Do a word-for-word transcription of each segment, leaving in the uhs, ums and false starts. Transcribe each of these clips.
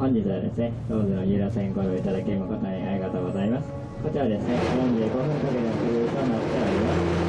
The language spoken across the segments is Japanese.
本日はですね、ローズの遊覧船ご利用いただき誠にありがとうございます。こちらですね、よんじゅうごふんかけのクルーとなっております。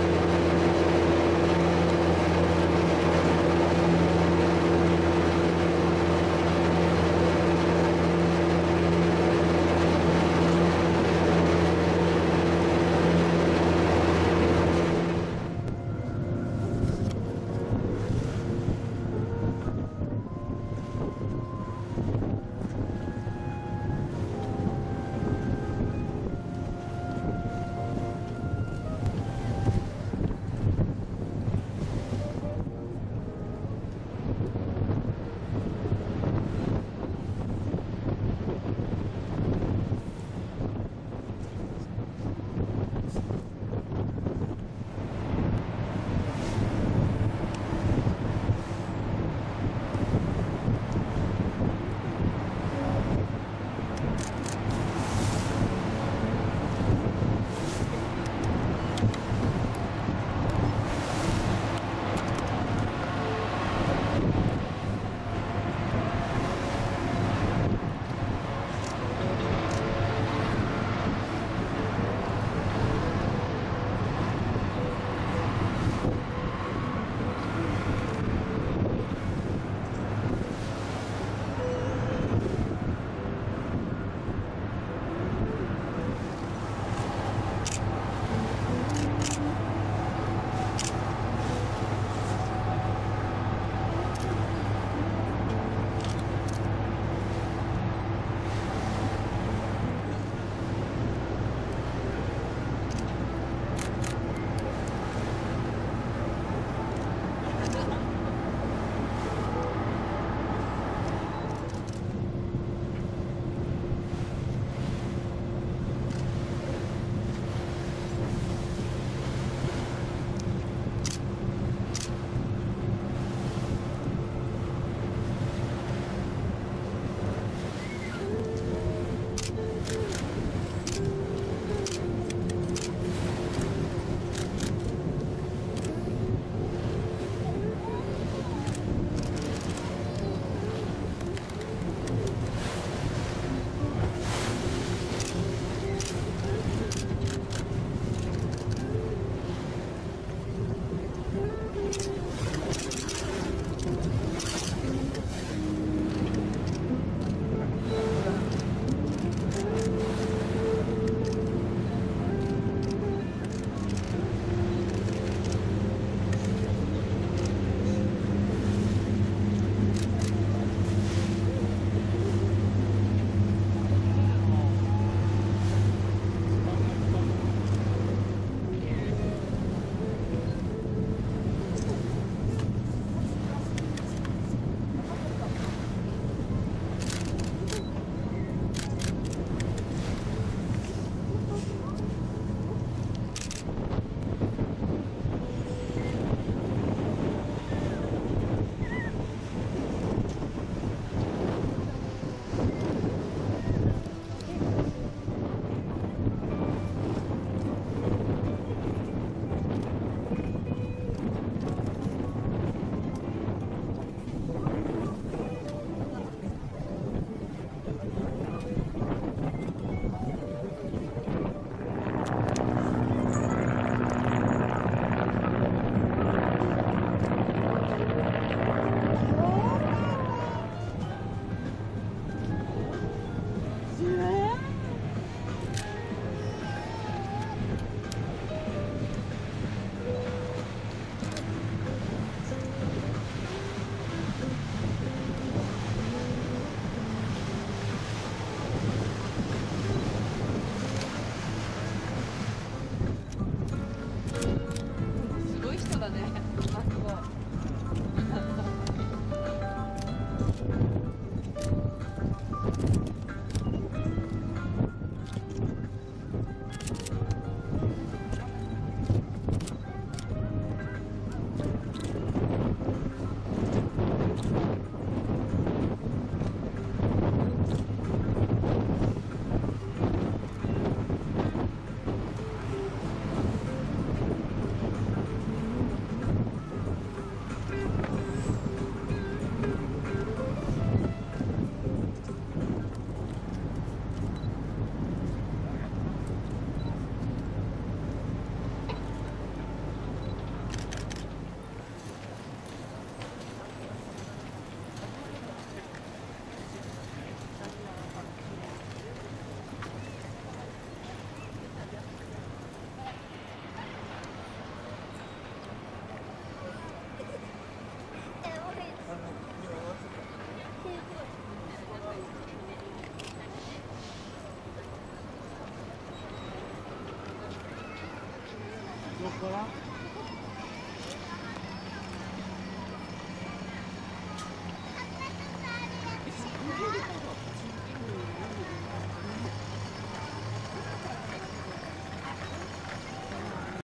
过来。